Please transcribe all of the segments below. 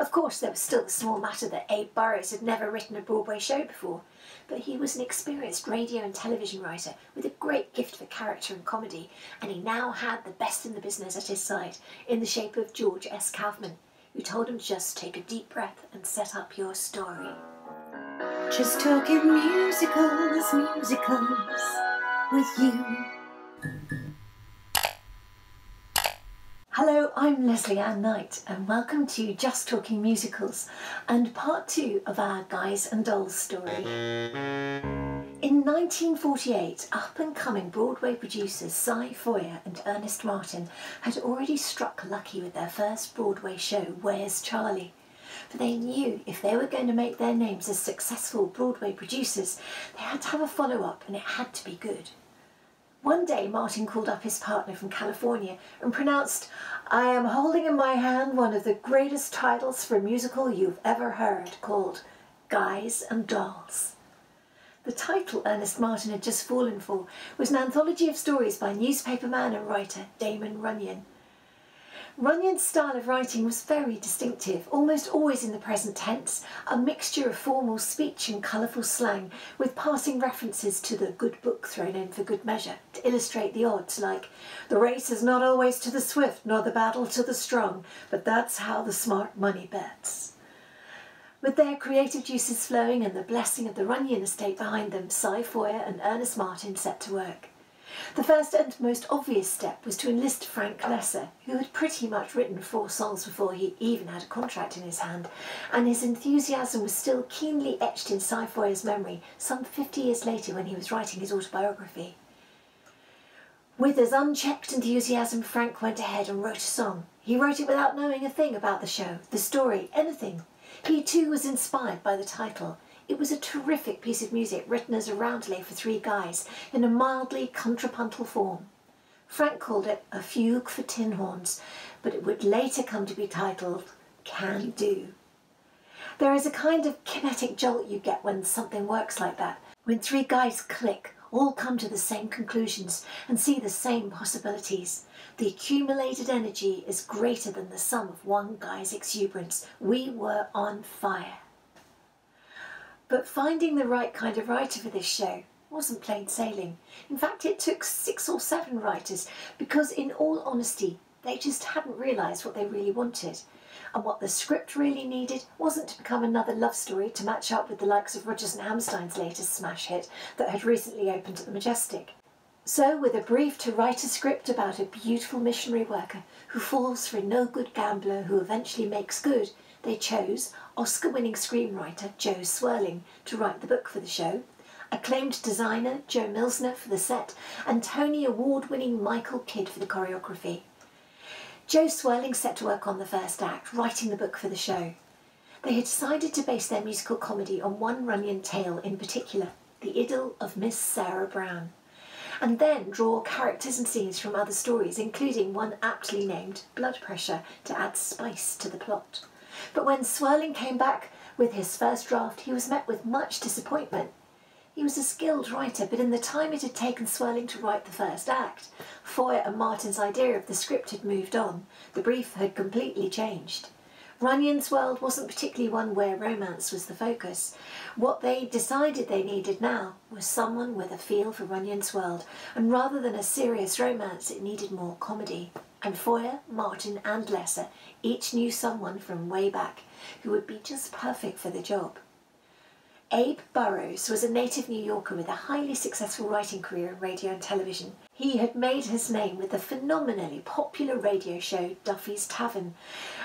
Of course, there was still the small matter that Abe Burrows had never written a Broadway show before, but he was an experienced radio and television writer with a great gift for character and comedy, and he now had the best in the business at his side, in the shape of George S. Kaufman, who told him just take a deep breath and set up your story. Just talking musicals, musicals with you. Hello, I'm Lesley Anne Knight and welcome to Just Talking Musicals and part two of our Guys and Dolls story. In 1948, up-and-coming Broadway producers Cy Feuer and Ernest Martin had already struck lucky with their first Broadway show, Where's Charlie? For they knew if they were going to make their names as successful Broadway producers, they had to have a follow-up and it had to be good. One day Martin called up his partner from California and pronounced, "I am holding in my hand one of the greatest titles for a musical you've ever heard, called Guys and Dolls." The title Ernest Martin had just fallen for was an anthology of stories by newspaper man and writer Damon Runyon. Runyon's style of writing was very distinctive, almost always in the present tense, a mixture of formal speech and colourful slang, with passing references to the good book thrown in for good measure, to illustrate the odds, like, "The race is not always to the swift, nor the battle to the strong, but that's how the smart money bets." With their creative juices flowing and the blessing of the Runyon estate behind them, Cy Feuer and Ernest Martin set to work. The first and most obvious step was to enlist Frank Loesser, who had pretty much written four songs before he even had a contract in his hand, and his enthusiasm was still keenly etched in Cy Feuer's memory some 50 years later when he was writing his autobiography. With his unchecked enthusiasm, Frank went ahead and wrote a song. He wrote it without knowing a thing about the show, the story, anything. He too was inspired by the title. It was a terrific piece of music written as a roundelay for three guys in a mildly contrapuntal form. Frank called it a fugue for tin horns, but it would later come to be titled Can Do. There is a kind of kinetic jolt you get when something works like that. When three guys click, all come to the same conclusions and see the same possibilities. The accumulated energy is greater than the sum of one guy's exuberance. We were on fire. But finding the right kind of writer for this show wasn't plain sailing. In fact, it took 6 or 7 writers because, in all honesty, they just hadn't realised what they really wanted. And what the script really needed wasn't to become another love story to match up with the likes of Rodgers and Hammerstein's latest smash hit that had recently opened at the Majestic. So, with a brief to write a script about a beautiful missionary worker who falls for a no-good gambler who eventually makes good, they chose Oscar-winning screenwriter Joe Swerling to write the book for the show, acclaimed designer Joe Milsner for the set, and Tony Award-winning Michael Kidd for the choreography. Joe Swerling set to work on the first act, writing the book for the show. They had decided to base their musical comedy on one Runyon tale in particular, The Idyll of Miss Sarah Brown, and then draw characters and scenes from other stories, including one aptly named Blood Pressure, to add spice to the plot. But when Swerling came back with his first draft, he was met with much disappointment. He was a skilled writer, but in the time it had taken Swerling to write the first act, Feuer and Martin's idea of the script had moved on. The brief had completely changed. Runyon's world wasn't particularly one where romance was the focus. What they decided they needed now was someone with a feel for Runyon's world, and rather than a serious romance, it needed more comedy. And Feuer, Martin and Loesser each knew someone from way back who would be just perfect for the job. Abe Burrows was a native New Yorker with a highly successful writing career in radio and television. He had made his name with the phenomenally popular radio show Duffy's Tavern,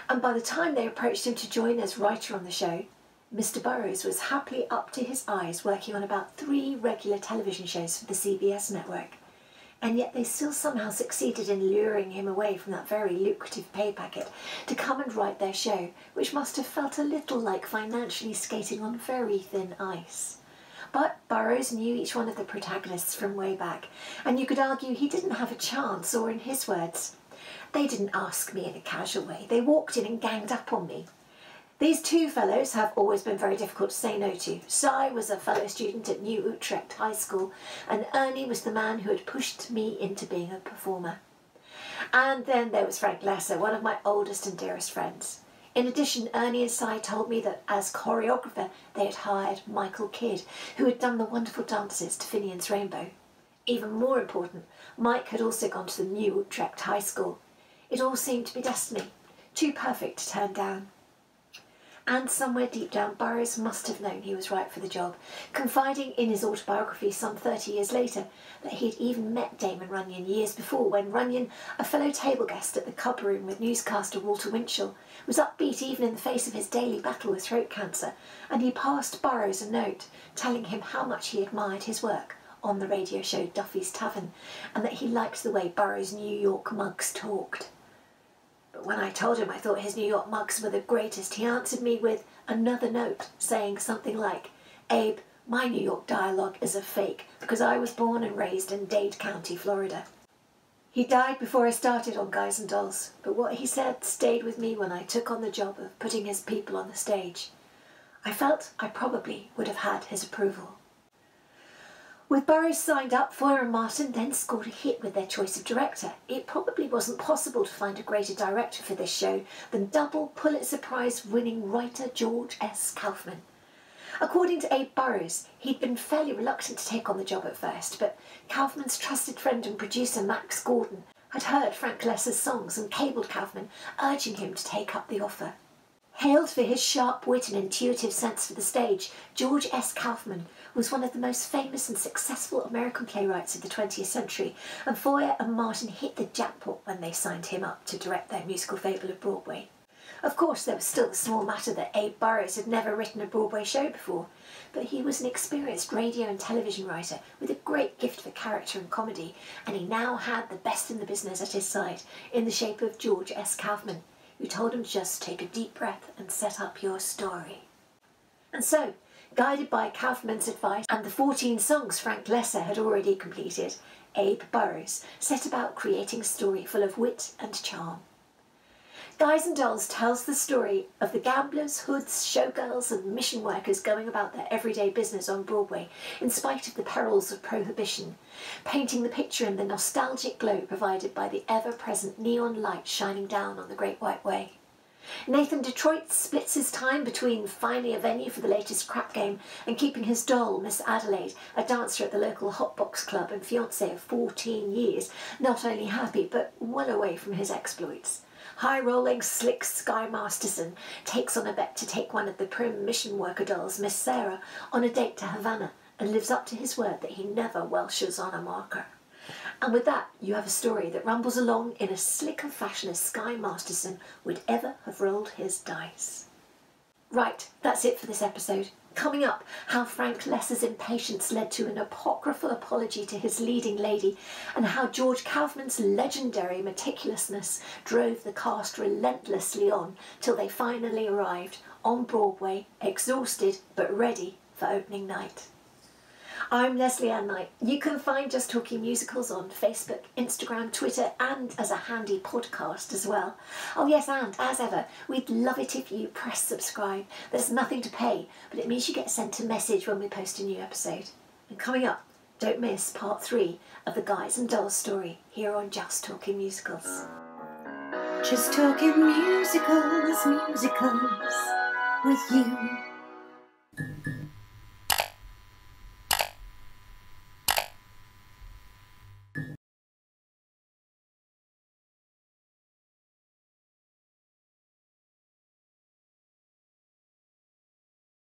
and by the time they approached him to join as writer on the show, Mr. Burrows was happily up to his eyes working on about 3 regular television shows for the CBS network. And yet they still somehow succeeded in luring him away from that very lucrative pay packet to come and write their show, which must have felt a little like financially skating on very thin ice. But Burrows knew each one of the protagonists from way back, and you could argue he didn't have a chance, or in his words, "They didn't ask me in a casual way, they walked in and ganged up on me." These two fellows have always been very difficult to say no to. Cy was a fellow student at New Utrecht High School, and Ernie was the man who had pushed me into being a performer. And then there was Frank Loesser, one of my oldest and dearest friends. In addition, Ernie and Cy told me that as choreographer, they had hired Michael Kidd, who had done the wonderful dances to Finian's Rainbow. Even more important, Mike had also gone to the New Utrecht High School. It all seemed to be destiny, too perfect to turn down. And somewhere deep down, Burrows must have known he was right for the job, confiding in his autobiography some 30 years later that he had even met Damon Runyon years before, when Runyon, a fellow table guest at the Cub Room with newscaster Walter Winchell, was upbeat even in the face of his daily battle with throat cancer, and he passed Burrows a note telling him how much he admired his work on the radio show Duffy's Tavern, and that he liked the way Burrows' New York mugs talked. But when I told him I thought his New York mugs were the greatest, he answered me with another note saying something like, "Abe, my New York dialogue is a fake because I was born and raised in Dade County, Florida." He died before I started on Guys and Dolls, but what he said stayed with me when I took on the job of putting his people on the stage. I felt I probably would have had his approval. With Burrows signed up, Feuer and Martin then scored a hit with their choice of director. It probably wasn't possible to find a greater director for this show than double Pulitzer Prize winning writer George S. Kaufman. According to Abe Burrows, he'd been fairly reluctant to take on the job at first, but Kaufman's trusted friend and producer Max Gordon had heard Frank Loesser's songs and cabled Kaufman, urging him to take up the offer. Hailed for his sharp wit and intuitive sense for the stage, George S. Kaufman was one of the most famous and successful American playwrights of the 20th century, and Feuer and Martin hit the jackpot when they signed him up to direct their musical Fable of Broadway. Of course, there was still the small matter that Abe Burrows had never written a Broadway show before, but he was an experienced radio and television writer with a great gift for character and comedy, and he now had the best in the business at his side, in the shape of George S. Kaufman, who told him just take a deep breath and set up your story. And so, guided by Kaufman's advice and the 14 songs Frank Loesser had already completed, Abe Burrows set about creating a story full of wit and charm. Guys and Dolls tells the story of the gamblers, hoods, showgirls and mission workers going about their everyday business on Broadway in spite of the perils of prohibition, painting the picture in the nostalgic glow provided by the ever-present neon light shining down on the Great White Way. Nathan Detroit splits his time between finding a venue for the latest crap game and keeping his doll, Miss Adelaide, a dancer at the local hotbox club and fiancée of 14 years, not only happy but well away from his exploits. High-rolling, slick Skye Masterson takes on a bet to take one of the prim mission worker dolls, Miss Sarah, on a date to Havana and lives up to his word that he never welches on a marker. And with that, you have a story that rumbles along in as slick a fashion as Skye Masterson would ever have rolled his dice. Right, that's it for this episode. Coming up, how Frank Loesser's impatience led to an apocryphal apology to his leading lady, and how George Kaufman's legendary meticulousness drove the cast relentlessly on till they finally arrived on Broadway, exhausted but ready for opening night. I'm Lesley Anne Knight. You can find Just Talking Musicals on Facebook, Instagram, Twitter and as a handy podcast as well. Oh yes, and as ever, we'd love it if you press subscribe. There's nothing to pay, but it means you get sent a message when we post a new episode. And coming up, don't miss part 3 of the Guys and Dolls story here on Just Talking Musicals. Just Talking Musicals, musicals with you.